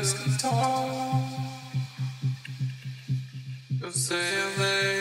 this guitar. You'll say your name.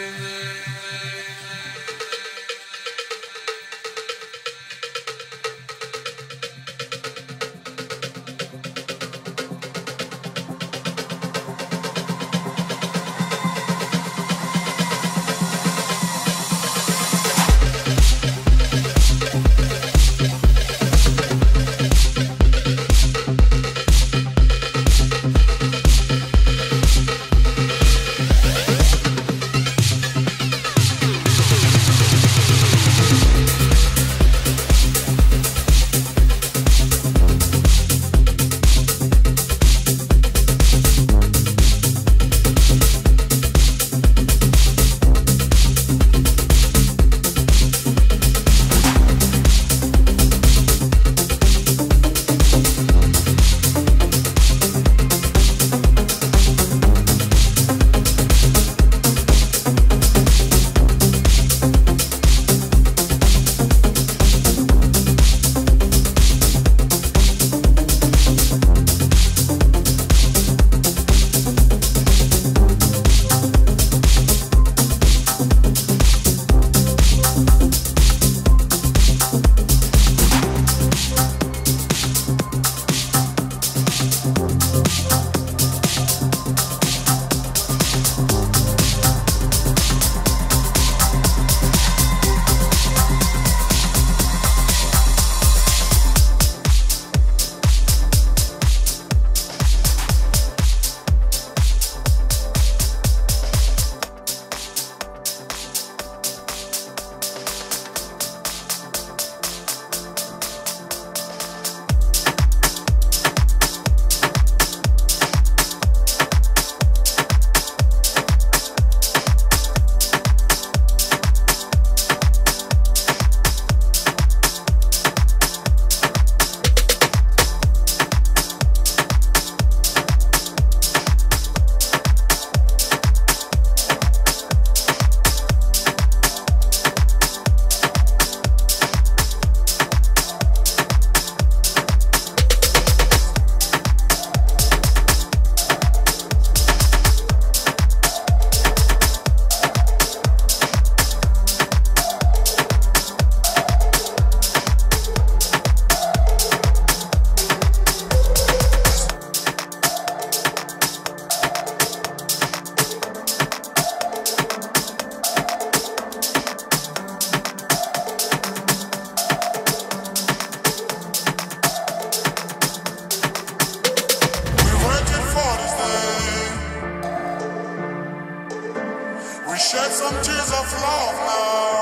Shed some tears of love now,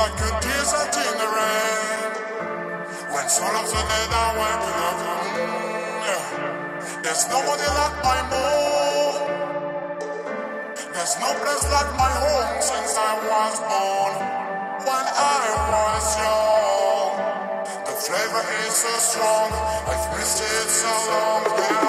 like a desert in the rain. When sorrows are dead, I went without them. Yeah. There's nobody like my home. There's no place like my home since I was born. When I was young, the flavor is so strong. I've missed it so long. Yeah.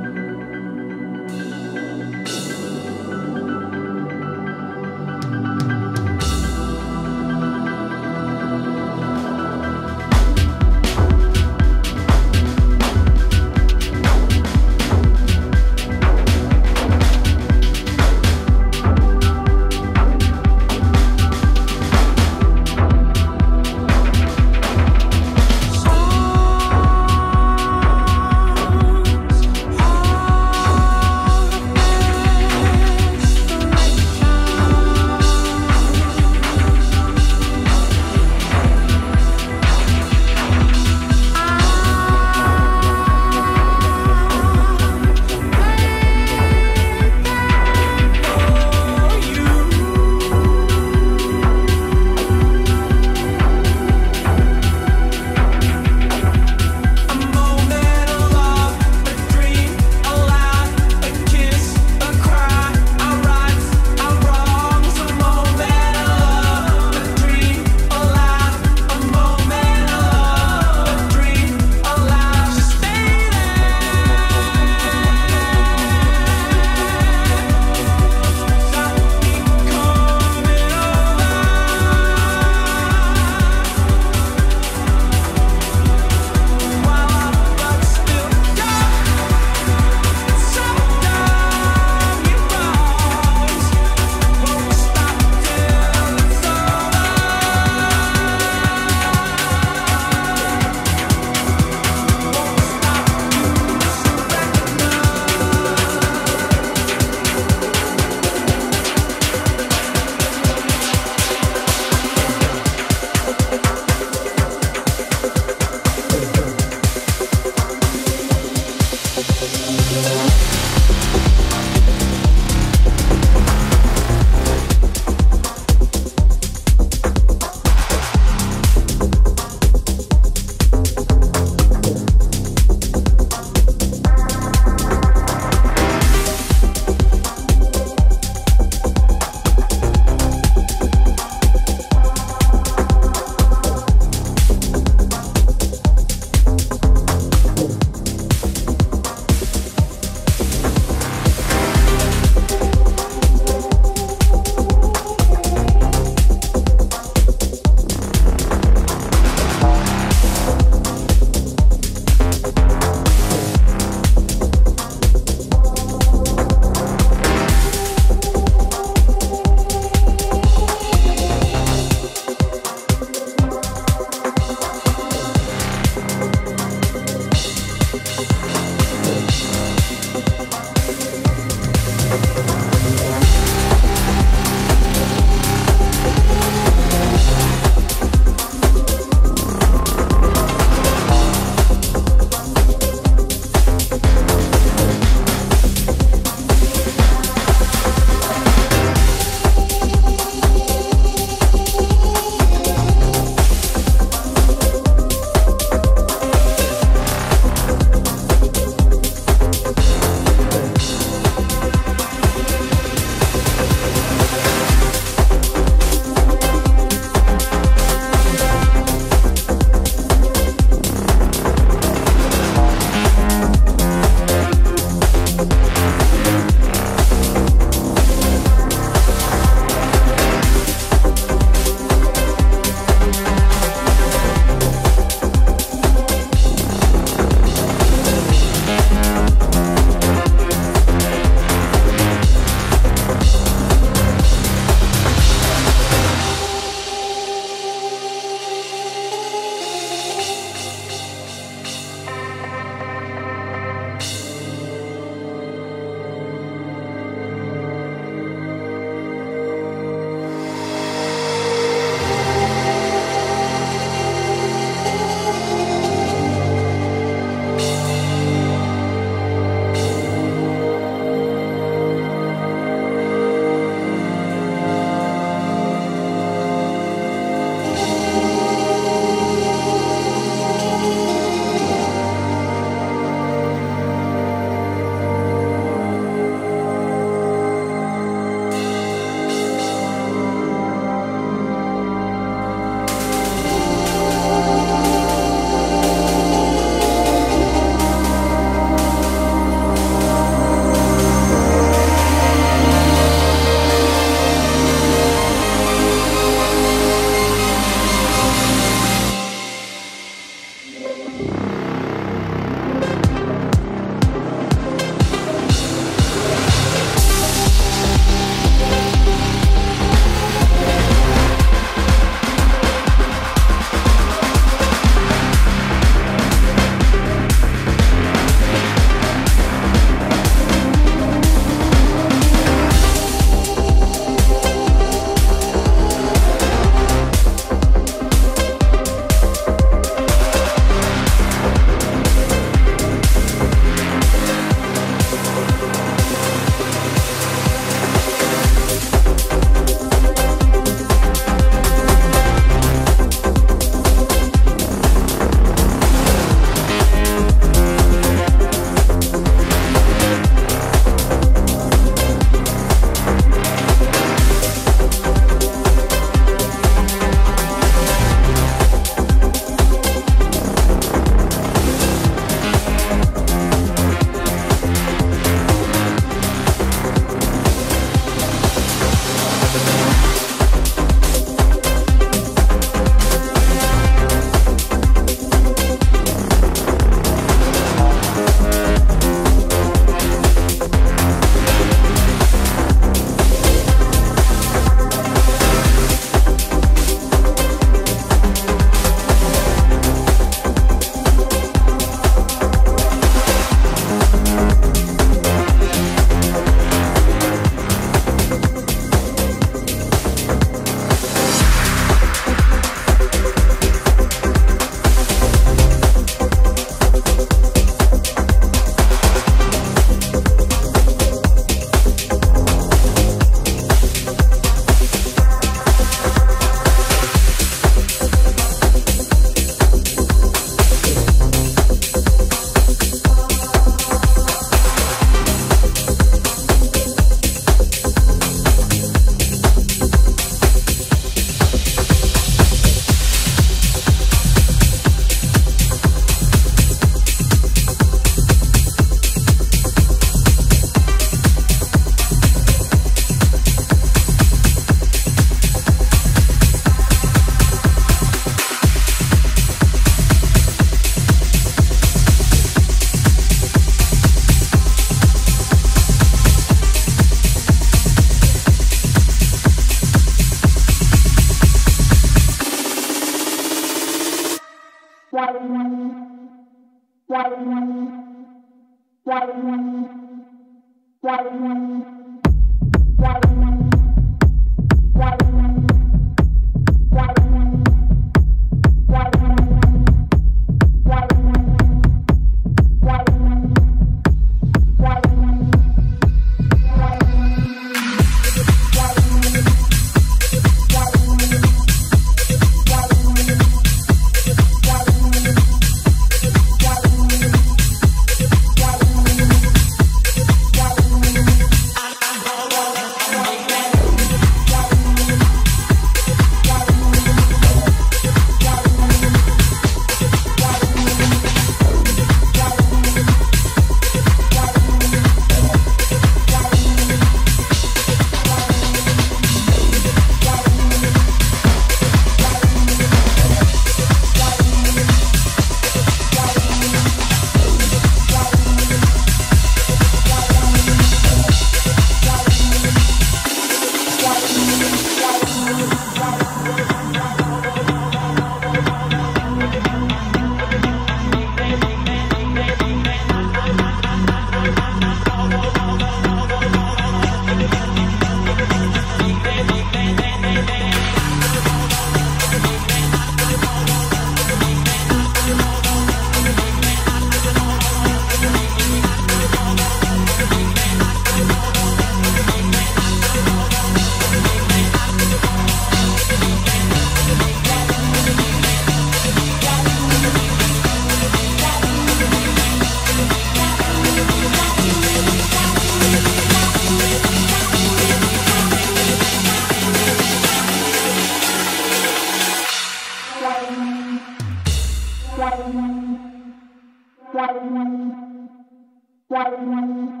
Why